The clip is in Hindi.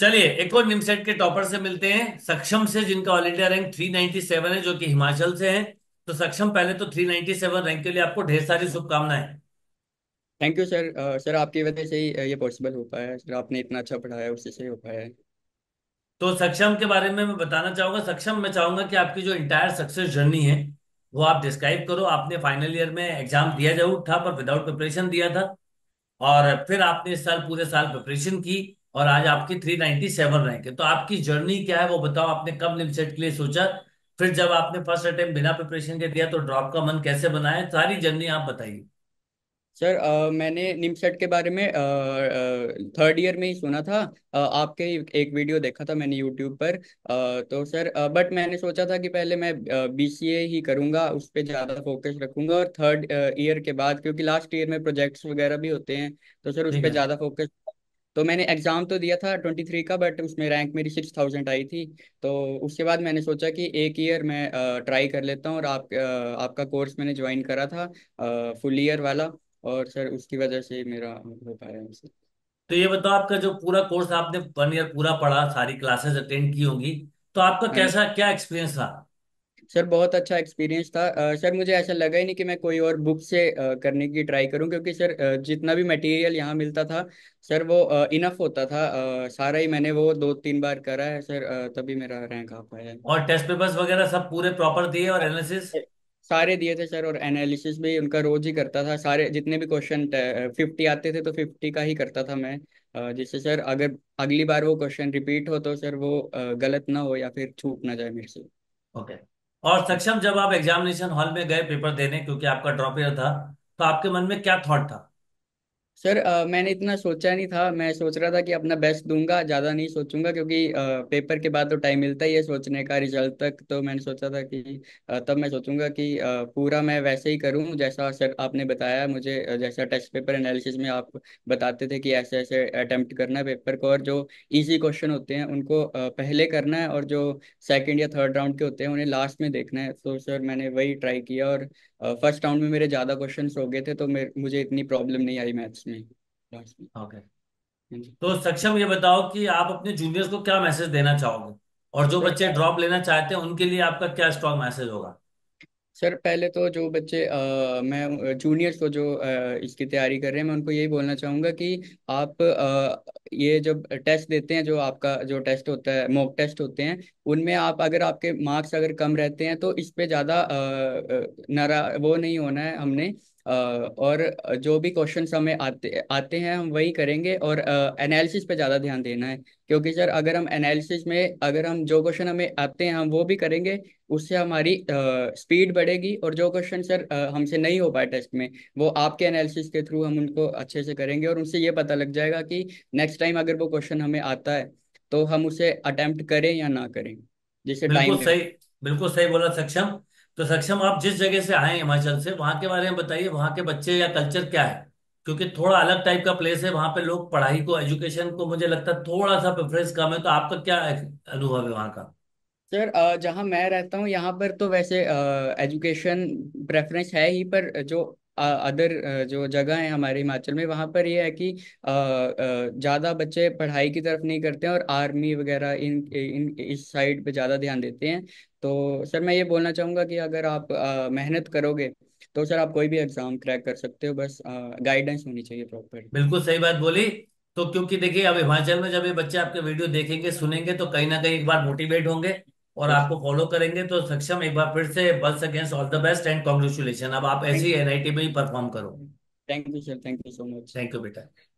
चलिए एक और निमसेट के टॉपर से मिलते हैं, सक्षम से, जिनका ऑल इंडिया रैंक 397 है, जो कि हिमाचल से हैं। तो सक्षम, पहले तो 397 रैंक के लिए आपको ढेर सारी शुभकामनाएं। Thank you sir. सर आपकी वजह से ही ये पॉसिबल हो पाया है, सर आपने इतना अच्छा पढ़ाया उसी से ही हो पाया है। तो सक्षम के बारे में मैं बताना चाहूंगा। सक्षम, मैं चाहूंगा कि आपकी जो इंटायर सक्सेस जर्नी है वो आप डिस्क्राइब करो। आपने फाइनल ईयर में एग्जाम दिया जरूर था पर विदाउट प्रिपरेशन दिया था, और फिर आपने इस साल पूरे साल प्रिपरेशन की और आज आपकी 397 रैंक है। तो आपकी जर्नी क्या है वो बताओ। आपने कब निमसेट के लिए सोचा, फिर जब आपने फर्स्ट अटेम्प्ट बिना प्रिपरेशन के दिया तो ड्रॉप का मन कैसे बनाया, सारी जर्नी आप बताइए। सर मैंने निमसेट के बारे में थर्ड ईयर में ही सुना था। आपके एक वीडियो देखा था मैंने यूट्यूब पर। तो सर बट मैंने सोचा था कि पहले मैं BCA ही करूँगा, उस पर ज़्यादा फोकस रखूँगा, और थर्ड ईयर के बाद, क्योंकि लास्ट ईयर में प्रोजेक्ट्स वगैरह भी होते हैं, तो सर उस पर ज़्यादा फोकस। तो मैंने एग्ज़ाम तो दिया था 23 का, बट उसमें रैंक मेरी 6000 आई थी। तो उसके बाद मैंने सोचा कि एक ईयर मैं ट्राई कर लेता हूँ, और आपका कोर्स मैंने ज्वाइन करा था फुल ईयर वाला, और सर उसकी वजह से मेरा हो पाया है। तो ये बताओ, आपका जो पूरा कोर्स आपने 1 ईयर पूरा पढ़ा, सारी क्लासेस अटेंड की होंगी, तो आपका कैसा क्या एक्सपीरियंस था? सर बहुत अच्छा एक्सपीरियंस था। सर मुझे ऐसा लगा ही नहीं कि मैं कोई और बुक से करने की ट्राई करूं, क्योंकि सर जितना भी मटेरियल यहाँ मिलता था सर वो इनफ होता था। सारा ही मैंने वो 2-3 बार करा है सर, तभी मेरा रैंक आ पाया है। और टेस्ट पेपर्स वगैरह सब पूरे प्रॉपर दिए और एनालिसिस सारे दिए थे सर, और एनालिसिस भी उनका रोज ही करता था। सारे जितने भी क्वेश्चन 50 आते थे तो 50 का ही करता था मैं, जिससे सर अगर अगली बार वो क्वेश्चन रिपीट हो तो सर वो गलत ना हो या फिर छूट ना जाए मेरे से। ओके। और सक्षम, जब आप एग्जामिनेशन हॉल में गए पेपर देने, क्योंकि आपका ड्रॉप ईयर था, तो आपके मन में क्या थॉट था? सर मैंने इतना सोचा नहीं था। मैं सोच रहा था कि अपना बेस्ट दूंगा, ज़्यादा नहीं सोचूंगा, क्योंकि पेपर के बाद तो टाइम मिलता ही है सोचने का, रिजल्ट तक। तो मैंने सोचा था कि तब मैं सोचूंगा कि पूरा मैं वैसे ही करूं जैसा सर आपने बताया मुझे, जैसा टेस्ट पेपर एनालिसिस में आप बताते थे कि ऐसे ऐसे अटैम्प्ट करना है पेपर को, और जो ईजी क्वेश्चन होते हैं उनको पहले करना है, और जो सेकेंड या थर्ड राउंड के होते हैं उन्हें लास्ट में देखना है। तो सर मैंने वही ट्राई किया, और फर्स्ट राउंड में मेरे ज़्यादा क्वेश्चन हो गए थे, तो मुझे इतनी प्रॉब्लम नहीं आई मैथ्स में लास्ट में। ओके। तो सक्षम, ये बताओ कि आप अपने जूनियर्स को क्या मैसेज देना चाहोगे, और जो बच्चे ड्रॉप लेना चाहते हैं उनके लिए आपका क्या स्ट्रॉन्ग मैसेज होगा? सर पहले तो जो बच्चे मैं जूनियर्स को जो इसकी तैयारी कर रहे हैं, मैं उनको यही बोलना चाहूँगा कि आप ये जब टेस्ट देते हैं, जो आपका जो टेस्ट होता है, मॉक टेस्ट होते हैं, उनमें आप अगर आपके मार्क्स अगर कम रहते हैं तो इस पे ज़्यादा वो नहीं होना है हमने, और जो भी क्वेश्चन हमें आते हैं हम वही करेंगे, और एनालिसिस पे ज़्यादा ध्यान देना है, क्योंकि सर अगर हम एनालिसिस में अगर हम जो क्वेश्चन हमें आते हैं हम वो भी करेंगे, उससे हमारी स्पीड बढ़ेगी, और जो क्वेश्चन सर हमसे नहीं हो पाए टेस्ट में वो आपके एनालिसिस के थ्रू हम उनको अच्छे से करेंगे, और उनसे ये पता लग जाएगा कि नेक्स्ट टाइम अगर वो क्वेश्चन हमें आता है तो हम उसे अटेम्प्ट करें या ना करें, जिससे टाइम। बिल्कुल सही बोला सक्षम। तो सक्षम, आप जिस जगह से आए हिमाचल से, वहां के बारे में बताइए। वहां के बच्चे या कल्चर क्या है, क्योंकि थोड़ा अलग टाइप का प्लेस है, वहां पे लोग पढ़ाई को, एजुकेशन को, मुझे लगता है थोड़ा सा प्रेफरेंस कम है। तो आपका क्या अनुभव है वहां का? सर जहाँ मैं रहता हूँ यहाँ पर तो वैसे एजुकेशन प्रेफरेंस है ही, पर जो अदर जो जगह है हमारे हिमाचल में वहाँ पर ये है कि ज़्यादा बच्चे पढ़ाई की तरफ नहीं करते हैं, और आर्मी वगैरह इन इस साइड पे ज़्यादा ध्यान देते हैं। तो सर मैं ये बोलना चाहूँगा कि अगर आप मेहनत करोगे तो सर आप कोई भी एग्ज़ाम क्रैक कर सकते हो, बस गाइडेंस होनी चाहिए प्रॉपर। बिल्कुल सही बात बोली। तो क्योंकि देखिए, अब हिमाचल में जब ये बच्चे आपके वीडियो देखेंगे, सुनेंगे, तो कहीं ना कहीं एक बार मोटिवेट होंगे और आपको फॉलो करेंगे। तो सक्षम, एक बार फिर से बल्स against all the best and congratulation. अब आप ऐसी NIT में ही परफॉर्म करो। Thank you sir, thank you so much. Thank you बेटा।